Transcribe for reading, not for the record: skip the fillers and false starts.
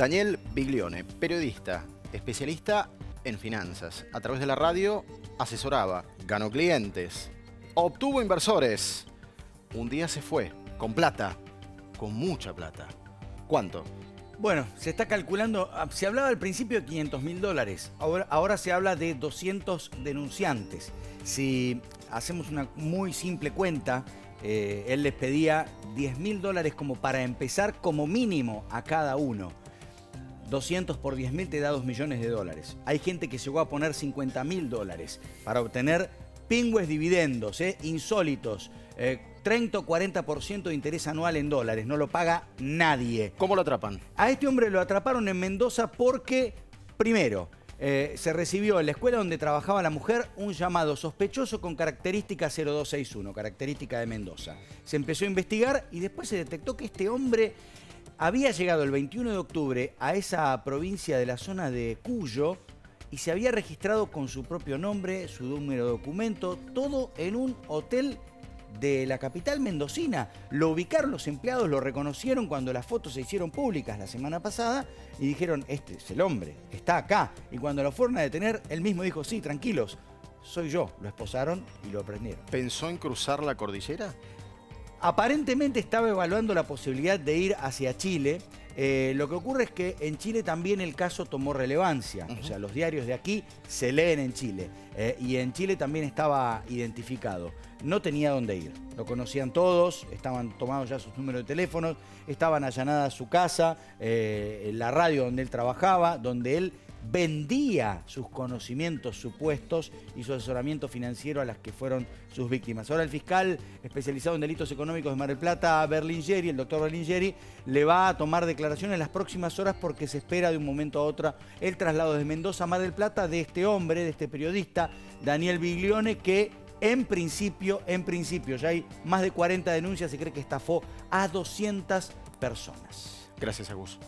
Daniel Viglione, periodista, especialista en finanzas. A través de la radio asesoraba, ganó clientes, obtuvo inversores. Un día se fue, con plata, con mucha plata. ¿Cuánto? Bueno, se está calculando, se hablaba al principio de $500.000, ahora se habla de 200 denunciantes. Si hacemos una muy simple cuenta, él les pedía $10.000 como para empezar como mínimo a cada uno. 200 por 10.000 te da $2 millones. Hay gente que llegó a poner $50.000 para obtener pingües dividendos, insólitos, 30 o 40% de interés anual en dólares. No lo paga nadie. ¿Cómo lo atrapan? A este hombre lo atraparon en Mendoza porque, primero, se recibió en la escuela donde trabajaba la mujer un llamado sospechoso con característica 0261, característica de Mendoza. Se empezó a investigar y después se detectó que este hombre había llegado el 21 de octubre a esa provincia de la zona de Cuyo y se había registrado con su propio nombre, su número de documento, todo en un hotel de la capital mendocina. Lo ubicaron los empleados, lo reconocieron cuando las fotos se hicieron públicas la semana pasada y dijeron, este es el hombre, está acá. Y cuando lo fueron a detener, él mismo dijo, sí, tranquilos, soy yo. Lo esposaron y lo prendieron. ¿Pensó en cruzar la cordillera? Aparentemente estaba evaluando la posibilidad de ir hacia Chile. Lo que ocurre es que en Chile también el caso tomó relevancia. O sea, los diarios de aquí se leen en Chile. Y en Chile también estaba identificado. No tenía dónde ir. Lo conocían todos, estaban tomados ya sus números de teléfono, estaban allanadas su casa, la radio donde él trabajaba, donde él vendía sus conocimientos supuestos y su asesoramiento financiero a las que fueron sus víctimas. Ahora el fiscal especializado en delitos económicos de Mar del Plata, Berlingeri, el doctor Berlingeri, le va a tomar declaración en las próximas horas porque se espera de un momento a otro el traslado de Mendoza a Mar del Plata de este hombre, de este periodista, Daniel Viglione, que en principio, ya hay más de 40 denuncias, se cree que estafó a 200 personas. Gracias, Agus.